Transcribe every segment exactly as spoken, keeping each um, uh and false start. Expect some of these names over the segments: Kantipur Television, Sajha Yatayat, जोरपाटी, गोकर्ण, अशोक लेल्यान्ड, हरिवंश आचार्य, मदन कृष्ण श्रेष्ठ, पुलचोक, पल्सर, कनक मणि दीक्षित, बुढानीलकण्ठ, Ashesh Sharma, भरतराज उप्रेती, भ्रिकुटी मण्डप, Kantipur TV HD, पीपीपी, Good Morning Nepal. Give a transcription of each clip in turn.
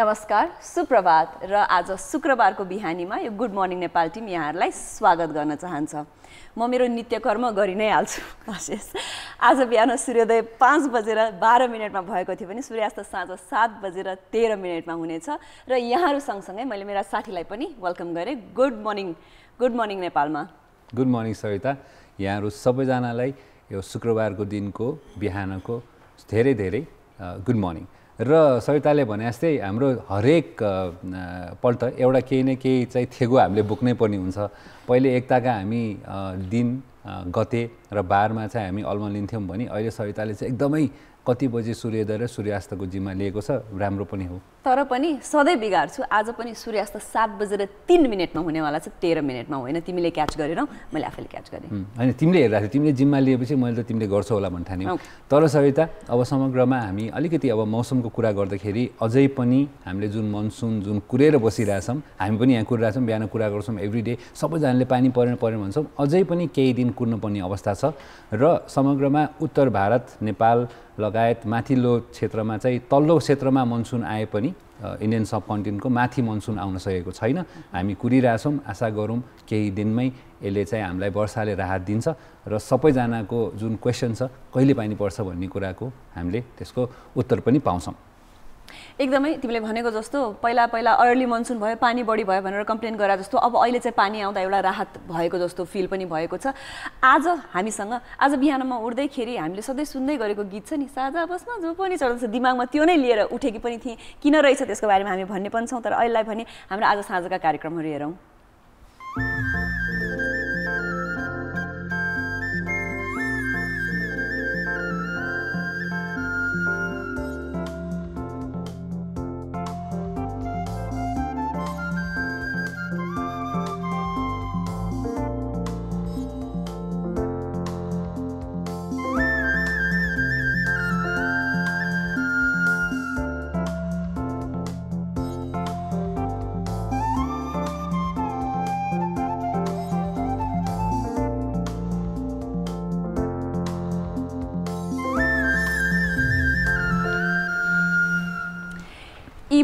नमस्कार सुप्रभात र आज शुक्रबारको बिहानीमा यो गुड मर्निङ नेपाल टिम यहाँहरुलाई स्वागत गर्न चाहन्छ। म मेरो नित्यकर्म गरि नै हाल्छु। आज बिहान सूर्योदय पाँच बजेर बाह्र मिनेटमा भएको थियो भने सूर्यास्त साँझ सात बजेर तेह्र मिनेटमा हुनेछ र यहाँहरु सँगसँगै मैले मेरा साथीलाई पनि वेलकम गरे। गुड मर्निङ गुड मर्निङ नेपालमा। गुड मर्निङ सविता, यहाँहरु सबैजनालाई यो शुक्रबारको दिनको बिहानको धेरै धेरै गुड मर्निङ। र सविताले भने जस्तै हाम्रो हरेक पल्ट एउटा केही न केही चाहिँ थेगो हामीले बोक्नै पर्ने हुन्छ। पहिले एकताका हामी दिन गते र बारमा चाहिँ हामी अल्मन लिन्थ्यौँ भने अहिले सविताले चाहिँ एकदमै कति बजे सूर्योदय र सूर्यास्तको जिम्मा लिएको छ। राम्रो पनि हो तर पनि सधैँ बिगार्छु। आज पनि सूर्यास्त सात बजेर तीन मिनटमा हुनेवाला छ, तेह्र मिनटमा होइन। तिमीले क्याच गरेनौ, मैले आफैले क्याच गरेँ होइन। तिमीले हेर्दाखेरि तिमीले जिम्मा लिएपछि मैले त तिमीले गर्छौ होला भन्ने ठान्यो। तर सविता अब समग्रमा हामी अलिकति अब मौसमको कुरा गर्दाखेरि अझै पनि हामीले जुन मनसुन जुन कुरेर बसिरहेछौँ, हामी पनि यहाँ कुरिरहेछौँ, बिहान कुरा गर्छौँ, एभ्री डे सबैजनाले पानी परेन परेन भन्छौँ, अझै पनि केही दिन कुर्नुपर्ने अवस्था छ। र समग्रमा उत्तर भारत नेपाल लगायत माथिल्लो क्षेत्रमा चाहिँ तल्लो क्षेत्रमा मनसुन आए पनि इन्डियन सब कन्टिनेन्टको माथि मनसुन आउन सकेको छैन। हामी कुरिरहेछौँ, आशा गरौँ केही दिनमै यसले चाहिँ हामीलाई वर्षाले राहत दिन्छ र सबैजनाको जुन क्वेसन छ कहिले पानी पर्छ भन्ने कुराको हामीले त्यसको उत्तर पनि पाउँछौँ। एकदमै तिमीले भनेको जस्तो पहिला पहिला अर्ली मनसुन भयो, पानी बढी भयो भनेर कम्प्लेन गरे जस्तो अब अहिले चाहिँ पानी आउँदा एउटा राहत भएको जस्तो फिल पनि भएको छ। आज हामीसँग आज बिहानमा उठ्दैखेरि हामीले सधैँ सुन्दै गरेको गीत छ नि, साझा बसमा जो पनि चढ्दैछ, दिमागमा त्यो नै लिएर उठेकी पनि थिएँ। किन रहेछ त्यसको बारेमा हामी भन्ने पनि छौँ, तर अहिलेलाई भने हाम्रो आज साँझका कार्यक्रमहरू हेरौँ।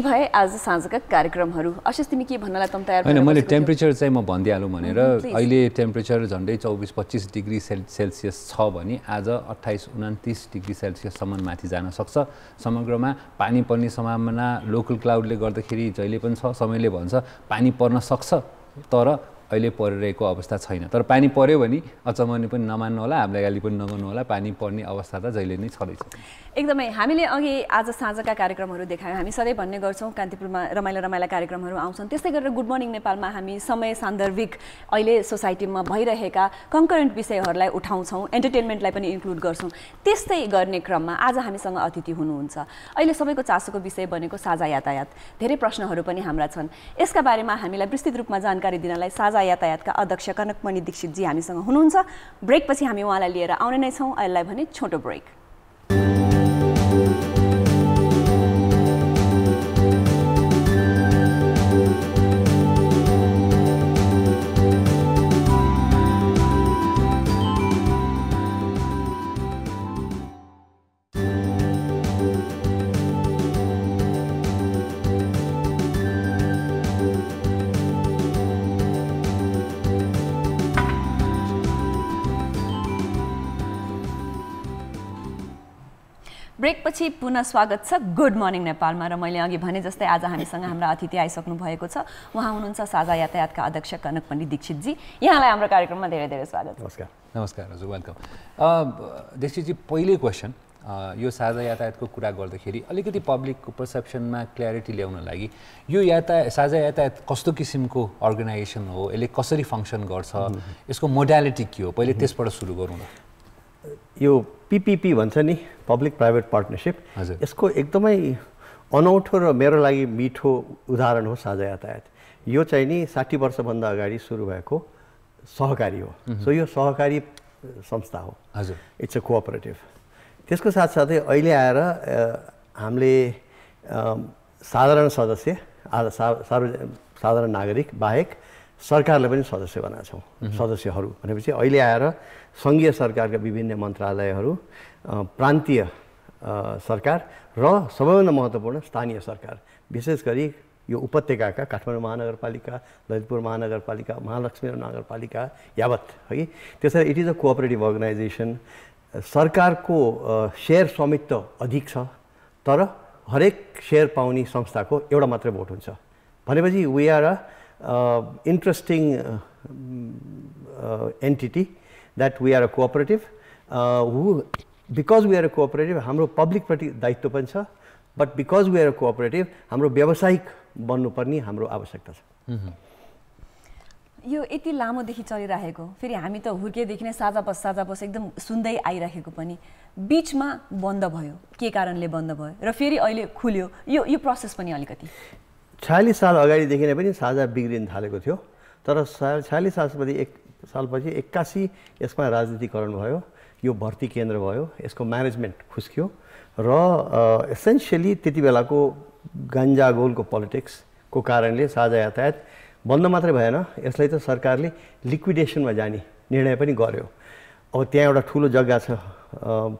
भए आज साँझका कार्यक्रमहरू। अशिष तिमी के भन्नलाई तम तयार हैन? मैले टेम्परेचर चाहिँ म भन्दिहालौँ भनेर। अहिले टेम्परेचर झन्डै चौबीस पच्चीस डिग्री सेल्सियस छ भने आज अट्ठाइस उन्तिस डिग्री सेल्सियससम्म माथि जान सक्छ। समग्रमा पानी पर्ने सम्भावना लोकल क्लाउडले गर्दाखेरि जहिले पनि छ। समयले भन्छ पानी पर्न सक्छ तर अहिले परिरहेको अवस्था छैन। तर पानी पर्यो भने अचम्मले पनि नमान्नु होला, हामीलाई गाली पनि नगर्नु होला। पानी पर्ने अवस्था त जहिले नै छँदैछ। एकदमै हामीले अघि आज साँझका कार्यक्रमहरू देखायौँ। हामी सधैँ भन्ने गर्छौँ कान्तिपुरमा रमाइला रमाइला कार्यक्रमहरू आउँछन्। त्यस्तै गरेर गुड मर्निङ नेपालमा हामी समय सान्दर्भिक अहिले सोसाइटीमा भइरहेका कन्करेन्ट विषयहरूलाई उठाउँछौँ, एन्टरटेनमेन्टलाई पनि इन्क्लुड गर्छौँ। त्यस्तै गर्ने क्रममा आज हामीसँग अतिथि हुनुहुन्छ। अहिले सबैको चासोको विषय बनेको साझा यातायात। धेरै प्रश्नहरू पनि हाम्रा छन्, यसका बारेमा हामीलाई विस्तृत रूपमा जानकारी दिनलाई साझा यातायातका अध्यक्ष कनक मणि दीक्षित जी हामीसँग हुनुहुन्छ। ब्रेकपछि हामी उहाँलाई लिएर आउने नै छौँ। अहिलेलाई भने छोटो ब्रेक। ब्रेकपछि पुनः स्वागत छ गुड मर्निङ नेपालमा। र मैले अघि भने जस्तै आज हामीसँग हाम्रा अतिथि आइसक्नु भएको छ। उहाँ हुनुहुन्छ साझा यातायातका अध्यक्ष कनक मणि दीक्षित जी। यहाँलाई हाम्रो कार्यक्रममा धेरै धेरै स्वागत। नमस्कार। नमस्कार हजुर, वेलकम। दीक्षितजी, पहिलो क्वेसन, यो साझा यातायातको कुरा गर्दाखेरि अलिकति पब्लिकको पर्सेप्सनमा क्ल्यारिटी ल्याउन लागि यो यातायात साझा यातायात कस्तो किसिमको अर्गनाइजेसन हो, यसले कसरी फङ्सन गर्छ, यसको मोडालिटी के हो, पहिले त्यसबाट सुरु गरौँ न। यो पीपीपी भन्छ नि, पब्लिक प्राइवेट पार्टनरसिप, यसको एकदमै अनौठो र मेरो लागि मिठो उदाहरण हो साझा यातायात। यो चाहिँ नि साठी वर्षभन्दा अगाडि सुरु भएको सहकारी हो। सो यो सहकारी संस्था हो, इट्स अ कोअपरेटिभ। त्यसको साथसाथै अहिले आएर हामीले साधारण सदस्य सार्वजनिक साधारण नागरिक बाहेक सरकारले पनि सदस्य बनाएको छौँ। सदस्यहरू भनेपछि अहिले आएर सङ्घीय सरकारका विभिन्न मन्त्रालयहरू, प्रान्तीय सरकार र सबैभन्दा महत्त्वपूर्ण स्थानीय सरकार, विशेष गरी यो उपत्यकाका काठमाडौँ महानगरपालिका, ललितपुर महानगरपालिका, महालक्ष्मी नगरपालिका यावत है। त्यसैले it is a cooperative organisation. सरकारको शेयर स्वामित्व अधिक छ, तर हरेक शेयर पाउने संस्थाको एउटा मात्र भोट हुन्छ। भनेपछि we are a interesting entity that we are a cooperative who because we are a cooperative हाम्रो पब्लिकप्रति दायित्व पनि छ, but because we are a cooperative हाम्रो व्यावसायिक बन्नुपर्ने हाम्रो आवश्यकता छ। यो यति लामोदेखि चलिरहेको, फेरि हामी त हुर्केदेखि नै साझा बस साझा बस एकदम सुन्दै आइरहेको पनि बीचमा बन्द भयो, के कारणले बन्द भयो र फेरि अहिले खुल्यो, यो यो प्रोसेस पनि अलिकति छयालिस साल अगाडिदेखि नै पनि साझा बिग्रिन थालेको थियो, तर छयालिस सालपछि एक सालपछि एक्कासी यसमा राजनीतिकरण भयो, यो भर्ती केन्द्र भयो, यसको म्यानेजमेन्ट खुस्कियो र एसेन्सियली त्यति बेलाको गन्जागोलको पोलिटिक्सको कारणले साझा यातायात बन्द मात्रै भएन, यसलाई त सरकारले लिक्विडेसनमा जाने निर्णय पनि गर्यो। अब त्यहाँ एउटा ठुलो जग्गा छ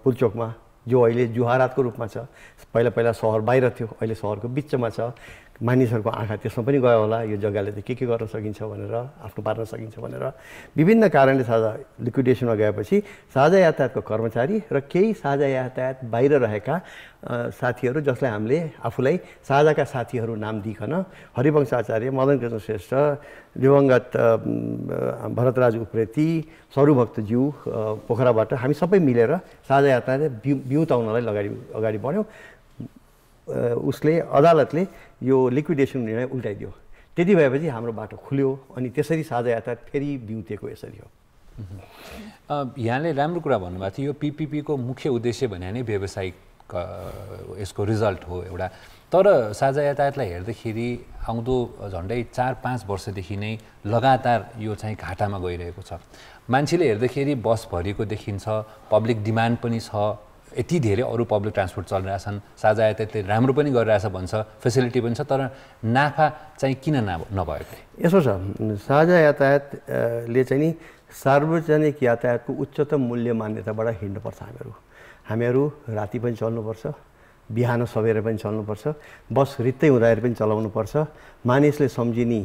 पुलचोकमा, जो अहिले जुहारातको रूपमा छ, पहिला पहिला सहर बाहिर थियो, अहिले सहरको बिचमा छ। मानिसहरूको आँखा त्यसमा पनि गयो होला, यो जग्गाले त के के गर्न सकिन्छ भनेर, आफ्नो पार्न सकिन्छ भनेर। विभिन्न कारणले साझा लिक्विडेसनमा गएपछि साझा यातायातको कर्मचारी र केही साझा यातायात बाहिर रहेका साथीहरू, जसलाई हामीले आफूलाई साझाका साथीहरू नाम दिइकन हरिवंश आचार्य, मदन कृष्ण श्रेष्ठ, दिवंगत भरतराज उप्रेती, सरुभक्तज्यू पोखराबाट हामी सबै मिलेर साझा यातायात बिउताउनलाई अगाडि अगाडि बढ्यौँ। उसले अदालतले यो लिक्विडेसन निर्णय उल्टाइदियो, त्यति भएपछि हाम्रो बाटो खुल्यो अनि त्यसरी साझा यातायात फेरि बिउतेको यसरी हो। यहाँले राम्रो कुरा भन्नुभएको थियो, यो पिपिपीको मुख्य उद्देश्य भने नै व्यावसायिक यसको रिजल्ट हो एउटा, तर साझा यातायातलाई हेर्दाखेरि आउँदो झन्डै चार पाँच वर्षदेखि नै लगातार यो चाहिँ घाटामा गइरहेको छ। मान्छेले हेर्दाखेरि बस भरिएको देखिन्छ, पब्लिक डिमान्ड पनि छ, यति धेरै अरू पब्लिक ट्रान्सपोर्ट चलिरहेछन्, साझा यातायातले राम्रो पनि गरिरहेछ भन्छ, फेसिलिटी पनि छ, तर नाफा चाहिँ किन नभएको? यसो छ, साझा यातायातले चाहिँ नि सार्वजनिक यातायातको उच्चतम मूल्य मान्यताबाट हिँड्नुपर्छ। हामीहरू हामीहरू राति पनि चल्नुपर्छ, बिहान सबेर पनि चल्नुपर्छ, बस रित्तै हुँदाखेरि पनि चलाउनुपर्छ। मानिसले सम्झिने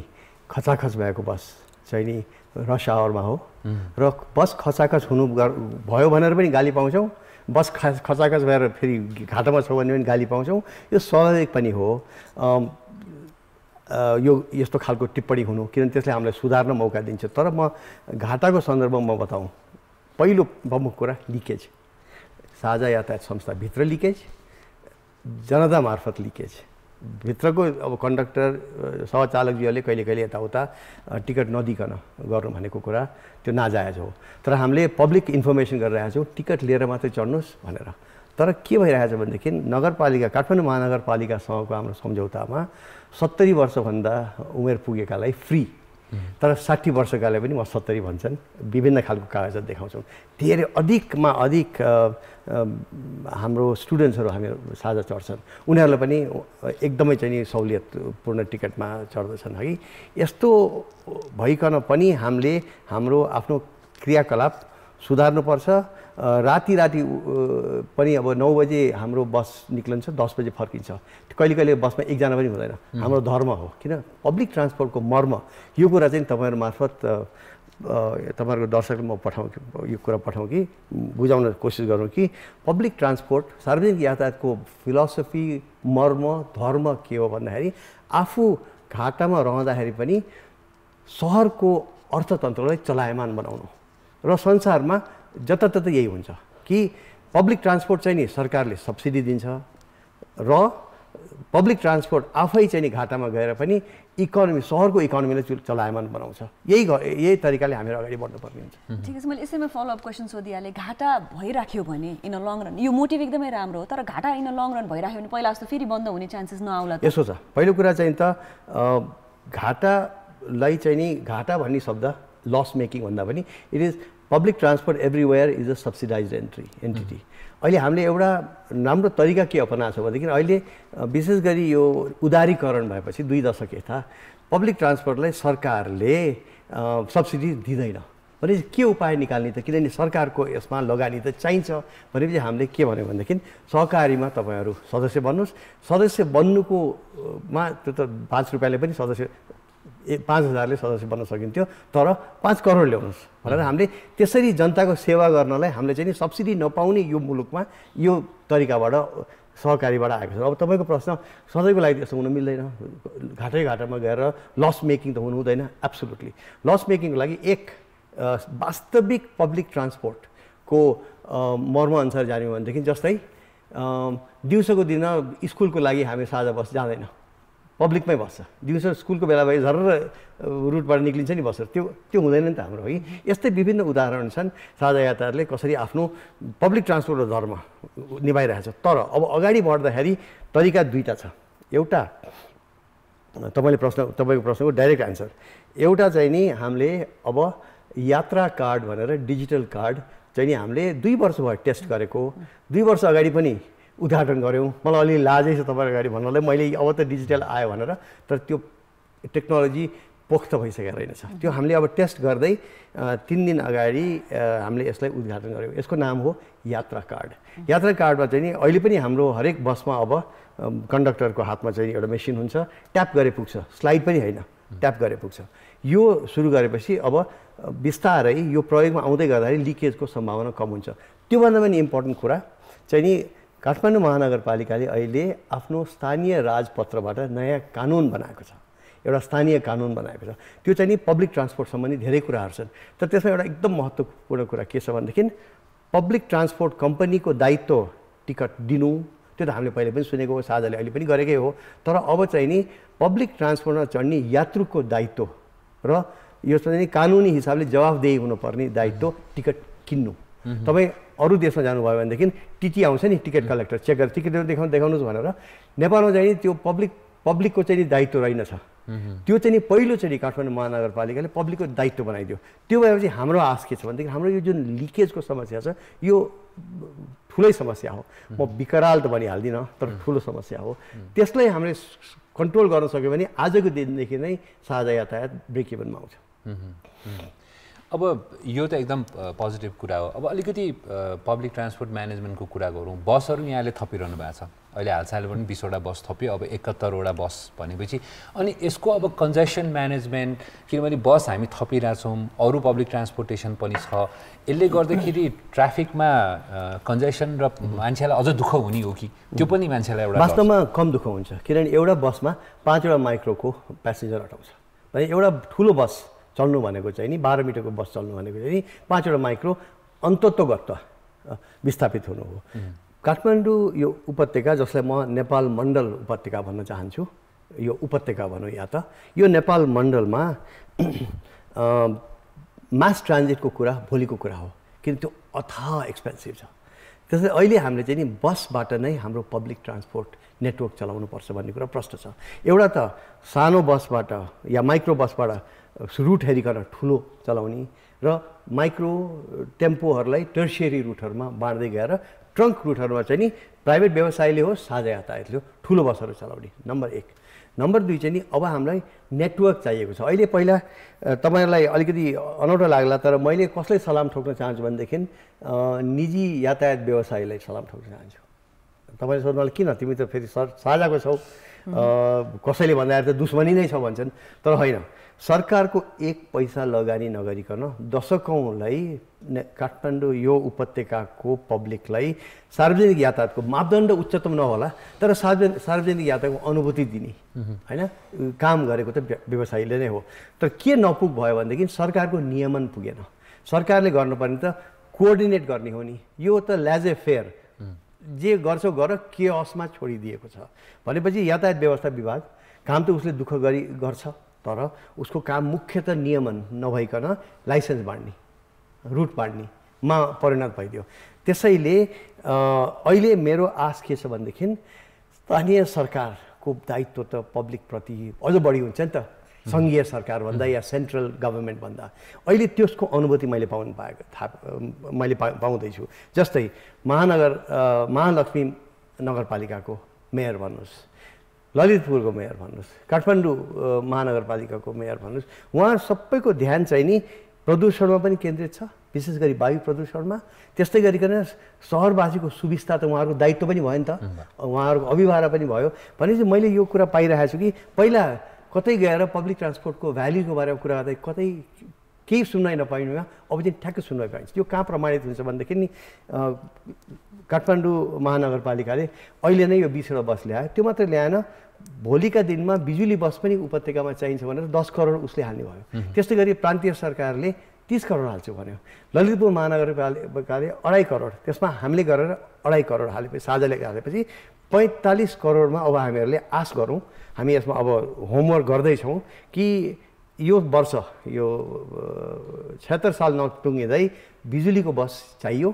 खचाखच भएको बस चाहिँ नि रस आवरमा हो, र बस खचाखच हुनु भयो भनेर पनि गाली पाउँछौँ, बस खा खचाखच भएर फेरि घाटामा छौँ भने पनि गाली पाउँछौँ। यो स्वाभाविक पनि हो। आम, आ, यो यस्तो खालको टिप्पणी हुनु, किनभने त्यसले हामीलाई सुधार्न मौका दिन्छ। तर म घाटाको सन्दर्भमा म बताउँ, पहिलो प्रमुख कुरा लिकेज, साझा यातायात संस्थाभित्र लिकेज, जनता मार्फत लिकेज, भित्रको अब कन्डक्टर सहचालकज्यूहरूले कहिले कहिले यताउता टिकट नदिकन गर्नु भनेको कुरा त्यो नाजायज हो। तर हामीले पब्लिक इन्फर्मेसन गरिरहेको छौँ, टिकट लिएर मात्रै चढ्नुहोस् भनेर। तर के भइरहेछ भनेदेखि नगरपालिका, काठमाडौँ महानगरपालिकासँगको हाम्रो सम्झौतामा सत्तरी वर्षभन्दा उमेर पुगेकालाई फ्री, तर साठी वर्षकाले पनि म सत्तरी भन्छन्, विभिन्न खालको कागजात देखाउँछौँ। धेरै अधिकमा अधिक हाम्रो स्टुडेन्ट्सहरू हामीहरू साझा चढ्छन्, उनीहरूलाई पनि एकदमै चाहिँ सहुलियतपूर्ण टिकटमा चढ्दछन् है। यस्तो भइकन पनि हामीले हाम्रो आफ्नो क्रियाकलाप सुधार्नुपर्छ। राति राति पनि अब नौ बजे हाम्रो बस निक्लन्छ, दस बजे फर्किन्छ, कहिले कहिले बसमा एकजना पनि हुँदैन। हाम्रो धर्म हो, किन पब्लिक ट्रान्सपोर्टको मर्म यो कुरा चाहिँ तपाईँहरू मार्फत तपाईँहरूको दर्शकले म पठाउँ कि यो कुरा पठाउँ कि बुझाउन कोसिस गरौँ कि पब्लिक ट्रान्सपोर्ट सार्वजनिक यातायातको फिलोसफी मर्म धर्म के हो भन्दाखेरि आफू घाटामा रहँदाखेरि पनि सहरको अर्थतन्त्रलाई चलायमान बनाउनु र संसारमा जताततै यही हुन्छ कि पब्लिक ट्रान्सपोर्ट चाहिँ नि सरकारले सब्सिडी दिन्छ र पब्लिक ट्रान्सपोर्ट आफै चाहिँ नि घाटामा गएर पनि इकोनोमी सहरको इकोनोमीलाई चलायमान बनाउँछ। यही यही तरिकाले हामीहरू अगाडि बढ्नुपर्ने हुन्छ। ठिक छ, मैले यसैमा फलोअप क्वेसन सोधिहालेँ। घाटा भइराख्यो भने इन अ लङ रन यो मोटिभ एकदमै राम्रो हो, तर घाटा इन अ लङ रन भइराख्यो भने पहिला जस्तो फेरि बन्द हुने चान्सेस नआउला? यसो छ, पहिलो कुरा चाहिँ त घाटालाई चाहिँ नि घाटा भन्ने शब्द लस मेकिङ भन्दा पनि it is public transport everywhere is a subsidise entry entity. अहिले हामीले एउटा राम्रो तरिका के अपनाएको छ भनेदेखि अहिले विशेष गरी यो उदारीकरण भएपछि दुई दशक यता पब्लिक ट्रान्सपोर्टलाई सरकारले सब्सिडी दिँदैन, भनेपछि के उपाय निकाल्ने त, किनभने सरकारको यसमा लगानी त चाहिन्छ। भनेपछि हामीले के भन्यो भनेदेखि सहकारीमा तपाईहरु सदस्य बन्नुस्। सदस्य बन्नुको मा त्यो त पाँच रुपैयाँले पनि सदस्य पाँच हजारले सदस्य बन्न सकिन्थ्यो, तर पाँच करोड ल्याउनुहोस् भनेर हामीले त्यसरी जनताको सेवा गर्नलाई हामीले चाहिँ सब्सिडी नपाउने यो मुलुकमा यो तरिकाबाट सहकारीबाट आएको छ। अब तपाईको प्रश्न सधैँको लागि त्यस्तो हुन मिल्दैन, घाटै घाटामा गएर लस मेकिङ त हुनु हुँदैन। एब्सोल्युटली लस मेकिङको लागि एक वास्तविक पब्लिक ट्रान्सपोर्टको मर्मअनुसार जाने हो भनेदेखि जस्तै दिउँसोको दिन स्कुलको लागि हामी साझा बस जाँदैन, पब्लिकमै बस्छ। दिउँसो स्कुलको बेला भए झर्र रुटबाट निक्लिन्छ नि बसहरू, त्यो त्यो हुँदैन नि त हाम्रो। है यस्तै विभिन्न उदाहरण छन् साझा यातायातले कसरी आफ्नो पब्लिक ट्रान्सपोर्ट र धर्म निभाइरहेछ। तर अब अगाडि बढ्दाखेरि तरिका दुईवटा छ। एउटा तपाईँले प्रश्न तपाईँको प्रश्नको डाइरेक्ट एन्सर, एउटा चाहिँ नि हामीले अब यात्रा कार्ड भनेर डिजिटल कार्ड चाहिँ नि हामीले दुई वर्ष भयो टेस्ट गरेको, दुई वर्ष अगाडि पनि उद्घाटन गऱ्यौँ। मलाई अलि लाजै छ तपाईँको अगाडि भन्नलाई, मैले अब त डिजिटल आयो भनेर, तर त्यो टेक्नोलोजी पोख्त भइसकेको रहेनछ। त्यो हामीले अब टेस्ट गर्दै तिन दिन अगाडि हामीले यसलाई उद्घाटन गऱ्यौँ। यसको नाम हो यात्रा कार्ड। यात्रा कार्डमा चाहिँ नि अहिले पनि हाम्रो हरेक बसमा अब कन्डक्टरको हातमा चाहिँ एउटा मेसिन हुन्छ, ट्याप गरे पुग्छ, स्लाइड पनि होइन, ट्याप गरे पुग्छ। यो सुरु गरेपछि अब बिस्तारै यो प्रयोगमा आउँदै गर्दाखेरि लिकेजको सम्भावना कम हुन्छ। त्योभन्दा पनि इम्पोर्टेन्ट कुरा चाहिँ नि काठमाडौँ महानगरपालिकाले अहिले आफ्नो स्थानीय राजपत्रबाट नयाँ कानुन बनाएको छ, एउटा स्थानीय कानुन बनाएको छ। त्यो चाहिँ नि पब्लिक ट्रान्सपोर्ट सम्बन्धी धेरै कुराहरू छन्, तर त्यसमा एउटा एकदम महत्त्वपूर्ण कुरा के छ भनेदेखि पब्लिक ट्रान्सपोर्ट कम्पनीको दायित्व टिकट दिनु। त्यो त हामीले पहिले पनि सुनेको हो, साझाले अहिले पनि गरेकै हो। तर अब चाहिँ नि पब्लिक ट्रान्सपोर्टमा चढ्ने यात्रुको दायित्व र यो चाहिँ नि कानुनी हिसाबले जवाफदेही हुनुपर्ने दायित्व टिकट किन्नु। तपाईँ अरू देशमा जानुभयो भनेदेखि टिटी आउँछ नि, टिकट कलेक्टर चेक गरेर टिकट देखाउनु देखाउनुहोस् भनेर। नेपालमा चाहिँ नि त्यो पब्लिक पब्लिकको चाहिँ नि दायित्व रहेनछ। त्यो चाहिँ नि पहिलोचोटि काठमाडौँ महानगरपालिकाले पब्लिकको दायित्व बनाइदियो। त्यो भएपछि हाम्रो आश के छ भनेदेखि हाम्रो यो जुन लिकेजको समस्या छ यो ठुलै समस्या हो। म विकराल त भनिहाल्दिनँ, तर ठुलो समस्या हो। त्यसलाई हामीले कन्ट्रोल गर्न सक्यो भने आजको दिनदेखि नै साझा यातायात ब्रेक इभनमा आउँछ। अब यो त एकदम पोजिटिभ कुरा हो। अब अलिकति पब्लिक ट्रान्सपोर्ट म्यानेजमेन्टको कुरा गरौँ। बसहरू यहाँले थपिरहनु भएको छ, अहिले हालसाल पनि बिसवटा बस थप्यो, अब एकहत्तरवटा बस भनेपछि, अनि यसको अब कन्जेसन म्यानेजमेन्ट, किनभने बस हामी थपिरहेछौँ, अरू पब्लिक ट्रान्सपोर्टेसन पनि छ, यसले गर्दाखेरि ट्राफिकमा कन्जेसन र मान्छेलाई अझ दुःख हुने हो कि त्यो पनि मान्छेलाई एउटा वास्तवमा कम दुःख हुन्छ। किनभने एउटा बसमा पाँचवटा माइक्रोको प्यासेन्जर अटाउँछ भने एउटा ठुलो बस चल्नु भनेको चाहिँ नि बाह्र मिटरको बस चल्नु भनेको चाहिँ नि पाँचवटा माइक्रो अन्तत्वगत विस्थापित हुनु हो। काठमाडौँ यो उपत्यका, जसलाई म नेपाल मण्डल उपत्यका भन्न चाहन्छु, यो उपत्यका भनौँ या त यो नेपाल मण्डलमा मास ट्रान्जिटको कुरा भोलिको कुरा हो, किन त्यो अथाह एक्सपेन्सिभ छ। त्यसैले अहिले हामीले चाहिँ नि बसबाट नै हाम्रो पब्लिक ट्रान्सपोर्ट नेटवर्क चलाउनुपर्छ भन्ने कुरा प्रश्न छ। एउटा त सानो बसबाट या माइक्रो बसबाट रुट हेरिकन ठुलो चलाउने र माइक्रो टेम्पोहरूलाई टर्सियरी रुटहरूमा बाँड्दै गएर ट्रङ्क रुटहरूमा चाहिँ नि प्राइभेट व्यवसायले होस् साझा यातायातले हो ठुलो बसहरू चलाउने, नम्बर एक। नम्बर दुई चाहिँ नि अब हामीलाई नेटवर्क चाहिएको छ। अहिले पहिला तपाईँहरूलाई अलिकति अनौठो लाग्ला, तर मैले कसलाई सलाम ठोक्न चाहन्छु भनेदेखि निजी यातायात व्यवसायलाई सलाम ठोक्न चाहन्छु। तपाईँले सोध्नुलाई किन, तिमी त फेरि सर साझाको छौ, कसैले भन्दाखेरि त दुश्मनी नै छ भन्छन्, तर होइन। सरकारको एक पैसा लगानी नगरिकन दशकौँलाई काठमाडौँ यो उपत्यकाको पब्लिकलाई सार्वजनिक यातायातको मापदण्ड उच्चतम नहोला, तर सार्वजनिक सार्वजनिक यातायातको अनुभूति दिने होइन, काम गरेको त व्यवसायीले नै हो। तर के नपुग भयो भनेदेखि सरकारको नियमन पुगेन। सरकारले गर्नुपर्ने त कोअर्डिनेट गर्ने हो नि, यो त ल्याजे फेयर जे गर्छौ गर के असमा छोडिदिएको छ। भनेपछि यातायात व्यवस्था विभाग काम त उसले दुःख गरी गर्छ, तर उसको काम मुख्यत नियमन नभइकन लाइसेन्स बाँड्ने रुट बाँड्नेमा परिणत भइदियो। त्यसैले अहिले मेरो आश के छ भनेदेखि स्थानीय सरकारको दायित्व त पब्लिकप्रति अझ बढी हुन्छ नि त, सङ्घीय सरकारभन्दा या सेन्ट्रल गभर्मेन्टभन्दा। अहिले त्यसको अनुभूति मैले पाउनु पाएको थाहा मैले पा पाउँदैछु। जस्तै महानगर महालक्ष्मी नगरपालिकाको मेयर भन्नुहोस्, ललितपुरको मेयर भन्नुहोस्, काठमाडौँ महानगरपालिकाको मेयर भन्नुहोस्, उहाँ सबैको ध्यान चाहिँ नि प्रदूषणमा पनि केन्द्रित छ, विशेष गरी वायु प्रदूषणमा। त्यस्तै गरिकन शहरवासीको सुविस्ता त उहाँहरूको दायित्व पनि भयो नि त, उहाँहरूको अभिभावना पनि भयो। भनेपछि मैले यो कुरा पाइरहेको छु कि पहिला कतै गएर पब्लिक ट्रान्सपोर्टको भ्याल्युको बारेमा कुरा गर्दा कतै केही सुन्नै नपाइनुमा, अब चाहिँ ठ्याक्कै सुन्न पाइन्छ। यो कहाँ प्रमाणित हुन्छ भनेदेखि नि काठमाडौँ महानगरपालिकाले अहिले नै यो बिसवटा बस ल्यायो, त्यो मात्र ल्याएन, भोलिका दिनमा बिजुली बस पनि उपत्यकामा चाहिन्छ भनेर दस करोड उसले हाल्ने भयो। त्यस्तै गरी प्रान्तीय सरकारले तीस करोड हाल्छु भन्यो, ललितपुर महानगरपालिकाले अढाई करोड, त्यसमा हामीले गरेर अढाई करोड हालेपछि साझाले हालेपछि पैँतालिस करोडमा अब हामीहरूले आश गरौँ। हामी यसमा अब होमवर्क गर्दैछौँ कि यो वर्ष यो छहत्तर साल नटुङ्गिँदै बिजुलीको बस चाहियो,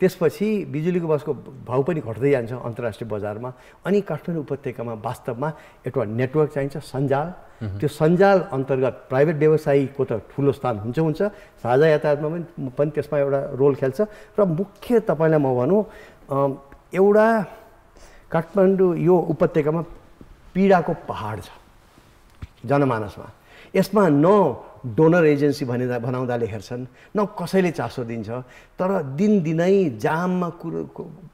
त्यसपछि बिजुलीको बसको भाउ पनि घट्दै जान्छ अन्तर्राष्ट्रिय बजारमा। अनि काठमाडौँ उपत्यकामा वास्तवमा एउटा नेटवर्क चाहिन्छ, सञ्जाल। त्यो सञ्जाल अन्तर्गत प्राइभेट व्यवसायीको त ठुलो स्थान हुन्छ हुन्छ, साझा यातायातमा पनि त्यसमा एउटा रोल खेल्छ। र मुख्य तपाईँलाई म भनौँ, एउटा काठमाडौँ यो उपत्यकामा पीडाको पहाड छ जनमानसमा। यसमा न डोनर एजेन्सी भने भनाउँदाले हेर्छन्, न कसैले चासो दिन्छ, तर दिनदिनै जाममा कुरो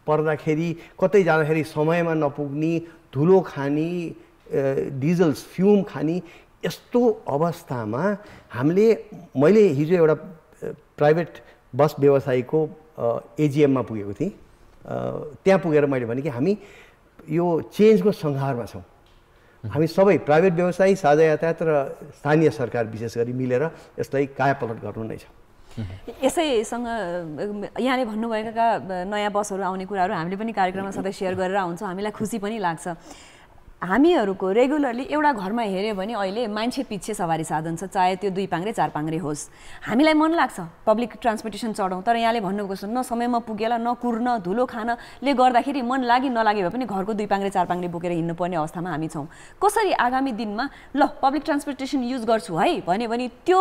पर्दाखेरि, कतै जाँदाखेरि समयमा नपुग्ने, धुलो खाने, डिजल फ्युम खाने, यस्तो अवस्थामा हामीले मैले हिजो एउटा प्राइभेट बस व्यवसायीको एजिएममा पुगेको थिएँ। त्यहाँ पुगेर मैले भने कि हामी यो चेन्जको संहारमा छौँ। हामी सबै प्राइभेट व्यवसायी, साझा यातायात र स्थानीय सरकार विशेष गरी मिलेर यसलाई कायापलट गर्नु नै छ। यसैसँग यहाँले भन्नुभएका नयाँ बसहरू आउने कुराहरू हामीले पनि कार्यक्रममा सधैँ सेयर गरेर आउँछौँ, हामीलाई खुसी पनि लाग्छ। हामीहरूको रेगुलरली एउटा घरमा हेऱ्यो भने अहिले मान्छे पिच्छे सवारी साधन छ, चाहे त्यो दुई पाङ्रे चार पाङ्रे होस्। हामीलाई मन लाग्छ पब्लिक ट्रान्सपोर्टेसन चढाउँ, तर यहाँले भन्नुभएको छ न समयमा पुगेला, न कुर्न, धुलो खानले गर्दाखेरि मन लागि नलागे भए पनि घरको दुई पाङ्रे चार पाङ्रे बोकेर हिँड्नुपर्ने अवस्थामा हामी छौँ। कसरी आगामी दिनमा ल पब्लिक ट्रान्सपोर्टेसन युज गर्छु है भन्यो भने त्यो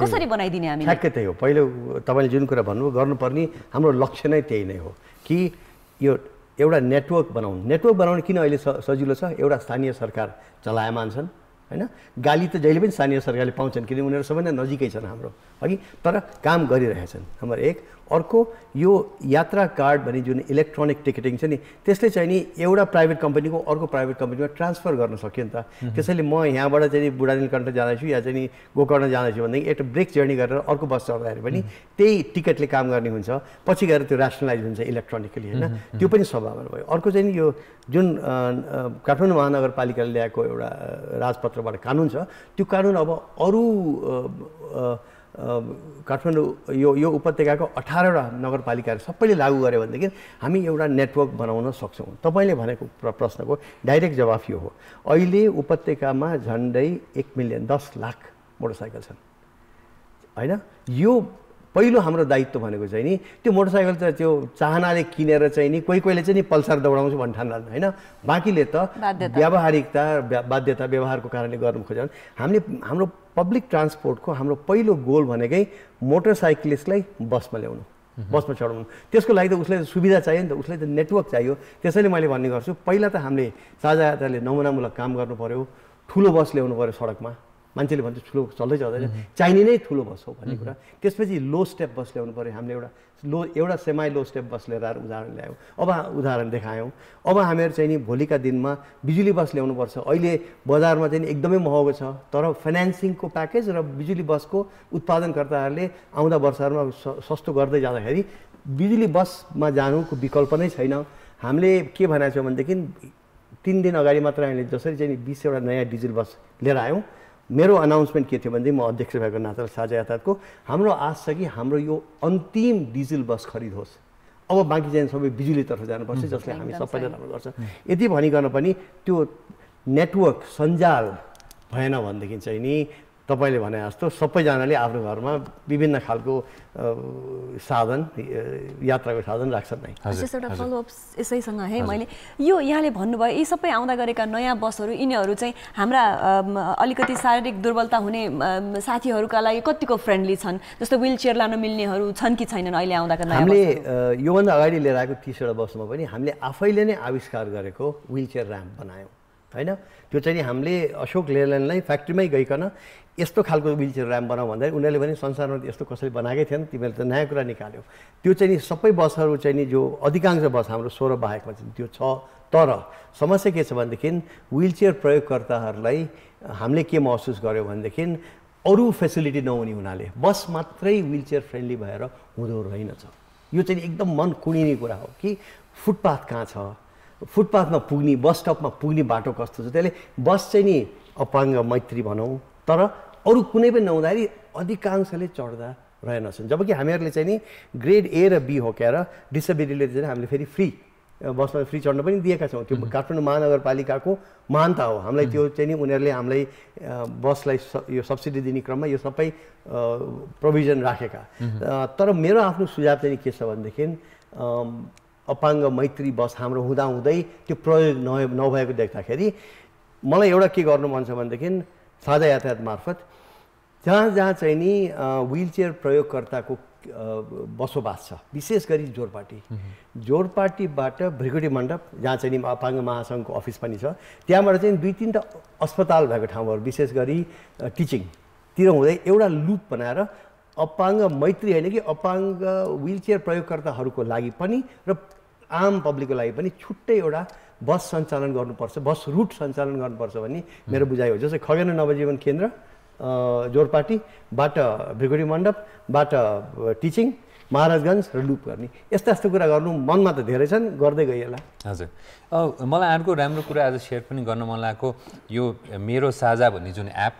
कसरी बनाइदिने? हामी ठ्याक्कै त्यही हो, पहिलो तपाईँले जुन कुरा भन्नुभयो गर्नुपर्ने हाम्रो लक्ष्य नै त्यही नै हो कि यो एउटा नेटवर्क बनाउनु। नेटवर्क बनाउनु किन अहिले सजिलो छ? एउटा स्थानीय सरकार चलायमान छन् हैन, गाली त जहिले पनि स्थानीय सरकारले पाउँछन् किन उनीहरू सबैभन्दा नजिकै छन् हाम्रो अघि, तर काम गरिरहेछन्। नम्बर एक। अर्को यो यात्रा कार्ड भन्ने जुन इलेक्ट्रोनिक टिकटिङ छ नि, त्यसले चाहिँ नि एउटा प्राइभेट कम्पनीको अर्को प्राइभेट कम्पनीमा ट्रान्सफर गर्न सक्यो नि त। त्यसैले म यहाँबाट चाहिँ बुढानीलकण्ठ जाँदैछु या चाहिँ गोकर्ण जाँदैछु भनेदेखि एउटा ब्रेक जर्नी गरेर अर्को बस चढ्दाखेरि पनि त्यही टिकटले काम गर्ने हुन्छ, पछि गएर त्यो ऱ्यासनलाइज हुन्छ इलेक्ट्रोनिकली होइन, त्यो पनि सम्भावना भयो। अर्को चाहिँ यो जुन काठमाडौँ महानगरपालिकाले ल्याएको एउटा राजपत्रबाट कानुन छ, त्यो कानुन अब अरू काठमाडौँ यो यो उपत्यकाको अठारवटा नगरपालिकाहरू सबैले लागू गर्यो भनेदेखि हामी एउटा नेटवर्क बनाउन सक्छौँ। तपाईँले भनेको प्रश्नको डाइरेक्ट जवाफ यो हो, अहिले उपत्यकामा झन्डै एक मिलियन दस लाख मोटरसाइकल छन् होइन। यो पहिलो हाम्रो दायित्व भनेको चाहिँ नि त्यो मोटरसाइकल त त्यो चाहनाले किनेर चाहिँ नि कोही कोहीले चाहिँ नि पल्सर दौडाउँछु भन्ने ठान्ला होइन, बाँकीले त व्यावहारिकता बाध्यता व्यवहारको कारणले गर्नु खोज्छन्। हामीले हाम्रो पब्लिक ट्रान्सपोर्टको हाम्रो पहिलो गोल भनेकै मोटरसाइक्लिस्टलाई बसमा ल्याउनु, बसमा चढाउनु। त्यसको लागि त उसलाई सुविधा चाहियो नि त, उसलाई त नेटवर्क चाहियो। त्यसैले मैले भन्ने गर्छु पहिला त हामीले साझा यात्राले नमुनामूलक काम गर्नु पऱ्यो, ठुलो बस ल्याउनु पऱ्यो, सडकमा मान्छेले भन्छ ठुलो चल्दै चल्दैन, चाहिने नै ठुलो बस हो भन्ने कुरा। त्यसपछि लो स्टेप बस ल्याउनु पऱ्यो, हामीले एउटा लो एउटा सेमाई लो स्टेप बस ल्याएर उदाहरण ल्यायौँ, अब उदाहरण देखायौँ। अब हामीहरू चाहिँ नि भोलिका दिनमा बिजुली बस ल्याउनुपर्छ। अहिले बजारमा चाहिँ एकदमै महँगो छ, तर फाइनेन्सिङको प्याकेज र बिजुली बसको उत्पादनकर्ताहरूले आउँदा वर्षहरूमा सस्तो गर्दै जाँदाखेरि बिजुली बसमा जानुको विकल्प नै छैन। हामीले के भनेको छौँ भनेदेखि तिन दिन अगाडि मात्र हामीले जसरी चाहिँ बिसवटा नयाँ डिजल बस लिएर आयौँ। मेरो अनाउन्समेन्ट के थियो भनेदेखि म अध्यक्ष भएको नाताले साझा यातायातको हाम्रो आश छ कि हाम्रो यो अन्तिम डिजल बस खरिद होस्, अब बाँकी चाहिँ सबै बिजुलीतर्फ जानुपर्छ जसले हामी सबैजनाले गर्छ। यति भनिकन पनि त्यो नेटवर्क सञ्जाल भएन भनेदेखि चाहिँ नि तपाईँले भने जस्तो सबैजनाले आफ्नो घरमा विभिन्न खालको साधन यात्राको साधन राख्छन् नै। हजुर, एउटा फलोअप यसैसँग है मैले यो यहाँले भन्नुभयो यी सबै आउँदा गरेका नयाँ बसहरू यिनीहरू चाहिँ हाम्रा अलिकति शारीरिक दुर्बलता हुने साथीहरूका लागि कतिको फ्रेन्डली छन्? जस्तो व्हीलचेयर लान मिल्नेहरू छन् कि छैनन् अहिले आउँदाका नयाँ? हामीले योभन्दा अगाडि लिएर आएको तीसवटा बसमा पनि हामीले आफैले नै आविष्कार गरेको व्हीलचेयर ऱ्याम्प बनायौँ। हैन त्यो चाहिँ हामीले अशोक लेल्यान्डलाई फ्याक्ट्रीमै गइकन यस्तो खालको व्हीलचेयर ऱ्याम्प बनाऊ भन्दा उनीहरूले पनि संसारमा यस्तो कसैले बनाएकै थिएन, तिमीहरूले त नयाँ कुरा निकाल्यौ। त्यो चाहिँ नि सबै बसहरू चाहिँ नि जो अधिकांश बस हाम्रो सोह्र बाहेकमा चाहिँ त्यो छ। तर समस्या के छ भनेदेखि व्हीलचेयर प्रयोगकर्ताहरूलाई हामीले के महसुस गर्यौं भनेदेखि अरू फेसिलिटी नहुने हुनाले बस मात्रै व्हीलचेयर फ्रेन्डली भएर हुँदो रहेनछ। यो चाहिँ एकदम मन कुणिने कुरा हो कि फुटपाथ कहाँ छ, फुटपाथमा पुग्ने बस स्टपमा पुग्ने बाटो कस्तो छ, त्यसले बस चाहिँ नि अपाङ्ग मैत्री भनौँ तर अरू कुनै पनि नहुँदाखेरि अधिकांशले चढ्दा रहेनछन्। जबकि हामीहरूले चाहिँ नि ग्रेड ए र बी हो क्यार डिसेबिलिटीले चाहिँ हामीले फेरि फ्री बसमा फ्री चढ्न पनि दिएका छौँ। त्यो काठमाडौँ महानगरपालिकाको महानता हो। हामीलाई त्यो चाहिँ नि उनीहरूले हामीलाई बसलाई यो सब्सिडी दिने क्रममा यो सबै प्रोभिजन राखेका। तर मेरो आफ्नो सुझाव चाहिँ के छ भनेदेखि अपाङ्ग मैत्री बस हाम्रो हुँदाहुँदै त्यो प्रयोग नभएको देख्दाखेरि मलाई एउटा के गर्नु मन छ भनेदेखि साझा यातायात मार्फत जहाँ जहाँ चाहिँ नि व्हीलचेयर प्रयोगकर्ताको बसोबास छ, विशेष गरी जोरपाटी, जोरपाटीबाट भ्रिकुटी मण्डप जहाँ चाहिँ नि अपाङ्ग महासङ्घको अफिस पनि छ, त्यहाँबाट चाहिँ दुई तिनवटा अस्पताल भएको ठाउँहरू विशेष गरी टिचिङतिर हुँदै एउटा लुप बनाएर अपाङ्ग मैत्री होइन कि अपाङ्ग व्हीलचेयर प्रयोगकर्ताहरूको लागि पनि र आम पब्लिकको लागि पनि छुट्टै एउटा बस सञ्चालन गर्नुपर्छ, बस रुट सञ्चालन गर्नुपर्छ भन्ने मेरो बुझाइ हो। जस्तै खगेना नवजीवन केन्द्र जोरपाटीबाट भ्रिकुटी मण्डपबाट टिचिङ, महाराजगञ्ज र लुप गर्ने, यस्ता यस्तो कुरा गर्नु मनमा त धेरै छन्, गर्दै गइएला। हजुर, मलाई अर्को राम्रो कुरा आज सेयर पनि गर्न मन लागेको यो मेरो साझा भन्ने जुन एप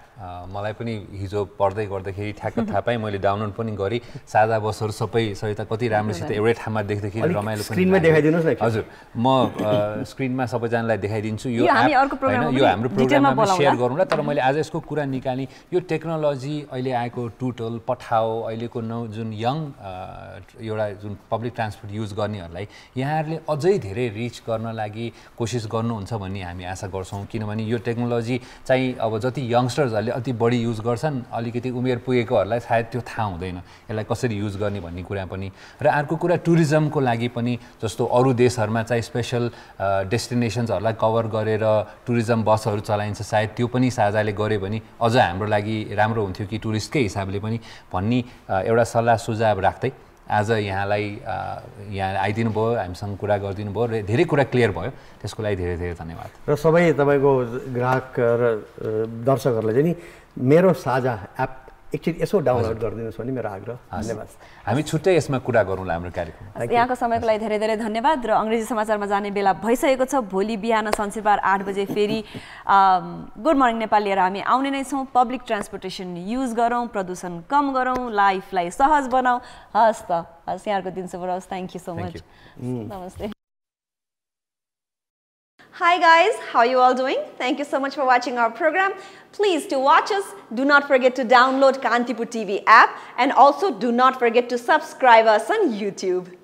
मलाई पनि हिजो पढ्दै गर्दाखेरि ठ्याक्क थाहा पाएँ, मैले डाउनलोड पनि गरेँ। साझा बसहरू सबै सहित कति राम्रोसित एउटै ठाउँमा देख्दाखेरि रमाइलो पनि। स्क्रिनमा देखाइदिनुस् न। हजुर, म स्क्रिनमा सबैजनालाई देखाइदिन्छु। यो यो हाम्रो प्रोग्राममा सेयर गरौँला। तर मैले आज यसको कुरा निकालेँ, यो टेक्नोलोजी अहिले आएको टुटल पठाओ अहिलेको नौ जुन यङ एउटा जुन पब्लिक ट्रान्सपोर्ट युज गर्नेहरूलाई यहाँहरूले अझै धेरै रिच गर्न लागि कोसिस गर्नुहुन्छ भन्ने हामी आशा गर्छौँ। किनभने यो टेक्नोलोजी चाहिँ अब जति यङ्स्टर्सहरूले अति बढी युज गर्छन्, अलिकति उमेर पुगेकोहरूलाई सायद त्यो थाहा हुँदैन यसलाई कसरी युज गर्ने भन्ने कुरा पनि। र अर्को कुरा टुरिज्मको लागि पनि, जस्तो अरू देशहरूमा चाहिँ स्पेसल डेस्टिनेसन्सहरूलाई कभर गरेर टुरिज्म बसहरू चलाइन्छ, सायद त्यो पनि साझाले गऱ्यो भने अझ हाम्रो लागि राम्रो हुन्थ्यो कि टुरिस्टकै हिसाबले पनि भन्ने एउटा सल्लाह सुझाव राख्दै आज यहाँलाई यहाँ आइदिनु भयो, हामीसँग कुरा गरिदिनु भयो र धेरै कुरा क्लियर भयो, त्यसको लागि धेरै धेरै धन्यवाद। र सबै तपाईँको ग्राहक र दर्शकहरूलाई चाहिँ नि मेरो साझा एप एकचोटि यसो डाउनलोड गरिदिनुहोस् भन्ने मेरो आग्रह। धन्यवाद। हामी छुट्टै यसमा कुरा गरौँला हाम्रो कार्यक्रम। यहाँको समयको लागि धेरै धेरै धन्यवाद। र अङ्ग्रेजी समाचारमा जाने बेला भइसकेको छ। भोलि बिहान शनिबार आठ बजे फेरि गुड मर्निङ नेपाल लिएर हामी आउने नै छौँ। पब्लिक ट्रान्सपोर्टेसन युज गरौँ, प्रदूषण कम गरौँ, लाइफलाई सहज बनाऊ। हस् त, हस्, यहाँहरूको दिन शुभ रहोस्। Thank you so much. नमस्ते। Hi guys, how are you all doing? Thank you so much for watching our program. Please do watch us. Do not forget to download Kantipur T V app and also do not forget to subscribe us on YouTube.